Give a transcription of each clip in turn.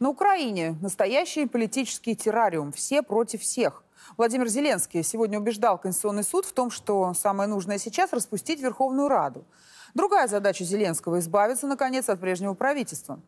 На Украине настоящий политический террариум. Все против всех. Владимир Зеленский сегодня убеждал Конституционный суд в том, что самое нужное сейчас – распустить Верховную Раду. Другая задача Зеленского – избавиться, наконец, от прежнего правительства.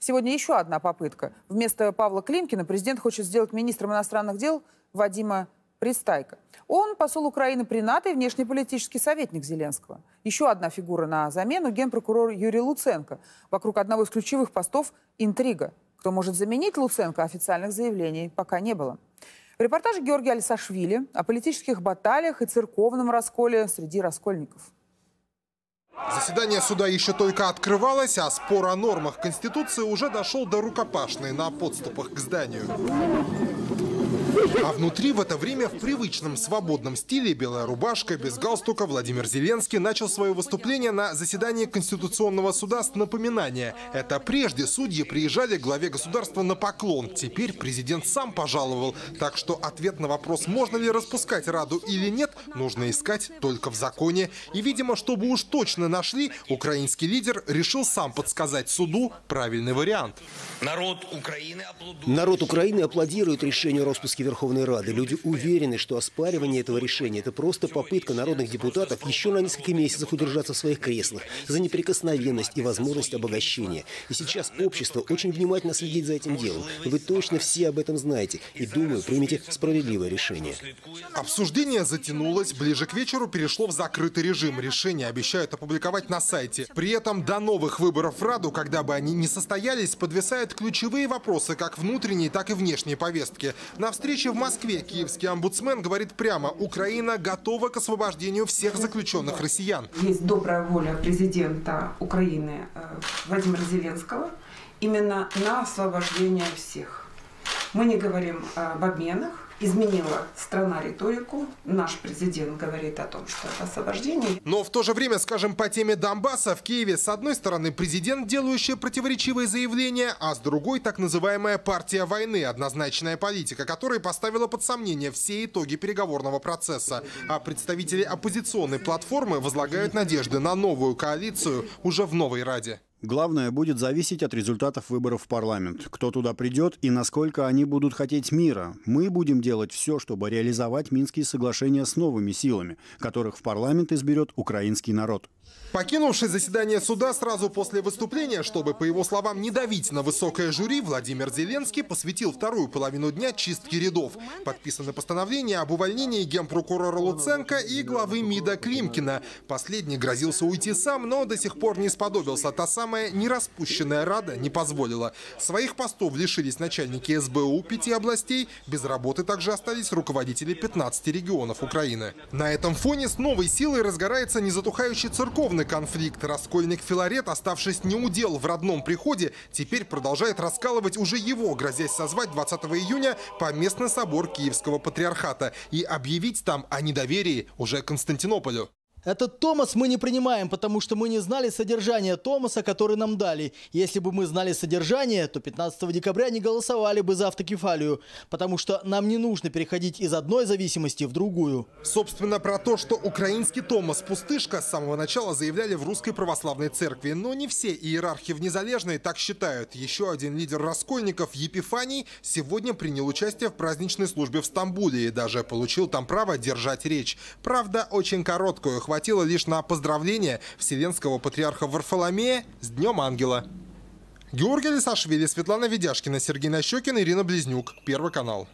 Сегодня еще одна попытка. Вместо Павла Климкина президент хочет сделать министром иностранных дел Вадима Пристайка. Он посол Украины при НАТО и внешнеполитический советник Зеленского. Еще одна фигура на замену – генпрокурор Юрий Луценко. Вокруг одного из ключевых постов – интрига. Кто может заменить Луценко, официальных заявлений пока не было. В репортаже Георгия Алисашвили о политических баталиях и церковном расколе среди раскольников. Заседание суда еще только открывалось, а спор о нормах Конституции уже дошел до рукопашной на подступах к зданию. А внутри в это время в привычном свободном стиле, белая рубашка, без галстука, Владимир Зеленский начал свое выступление на заседании Конституционного суда с напоминания. Это прежде судьи приезжали к главе государства на поклон. Теперь президент сам пожаловал. Так что ответ на вопрос, можно ли распускать Раду или нет, нужно искать только в законе. И, видимо, чтобы уж точно нашли, украинский лидер решил сам подсказать суду правильный вариант. Народ Украины аплодирует решению распуска Верховной Рады. Люди уверены, что оспаривание этого решения – это просто попытка народных депутатов еще на несколько месяцев удержаться в своих креслах за неприкосновенность и возможность обогащения. И сейчас общество очень внимательно следит за этим делом. Вы точно все об этом знаете и, думаю, примете справедливое решение. Обсуждение затянулось. Ближе к вечеру перешло в закрытый режим. Решение обещают опубликовать на сайте. При этом до новых выборов в Раду, когда бы они ни состоялись, подвисают ключевые вопросы как внутренней, так и внешней повестки. На встрече в Москве киевский омбудсмен говорит прямо: Украина готова к освобождению всех заключенных россиян. Есть добрая воля президента Украины Владимира Зеленского именно на освобождение всех. Мы не говорим об обменах. Изменила страна риторику. Наш президент говорит о том, что это освобождение. Но в то же время, скажем, по теме Донбасса в Киеве с одной стороны президент, делающий противоречивые заявления, а с другой так называемая партия войны, однозначная политика, которая поставила под сомнение все итоги переговорного процесса. А представители оппозиционной платформы возлагают надежды на новую коалицию уже в новой Раде. Главное будет зависеть от результатов выборов в парламент. Кто туда придет и насколько они будут хотеть мира. Мы будем делать все, чтобы реализовать Минские соглашения с новыми силами, которых в парламент изберет украинский народ. Покинувший заседание суда сразу после выступления, чтобы, по его словам, не давить на высокое жюри, Владимир Зеленский посвятил вторую половину дня чистке рядов. Подписаны постановления об увольнении генпрокурора Луценко и главы МИДа Климкина. Последний грозился уйти сам, но до сих пор не сподобился. Та самая нераспущенная Рада не позволила. Своих постов лишились начальники СБУ 5 областей. Без работы также остались руководители 15 регионов Украины. На этом фоне с новой силой разгорается незатухающий церковный конфликт. Раскольник Филарет, оставшись неудел в родном приходе, теперь продолжает раскалывать уже его, грозясь созвать 20 июня поместный собор Киевского патриархата и объявить там о недоверии уже Константинополю. Этот Томас мы не принимаем, потому что мы не знали содержание Томаса, который нам дали. Если бы мы знали содержание, то 15 декабря не голосовали бы за автокефалию, потому что нам не нужно переходить из одной зависимости в другую. Собственно, про то, что украинский Томас пустышка, с самого начала заявляли в Русской Православной Церкви. Но не все иерархи в незалежной так считают. Еще один лидер раскольников, Епифаний, сегодня принял участие в праздничной службе в Стамбуле и даже получил там право держать речь. Правда, очень короткую, хватило лишь на поздравление Вселенского патриарха Варфоломея с Днем Ангела. Георгий Лесашвили, Светлана Ведяшкина, Сергей Нащекин, Ирина Близнюк. Первый канал.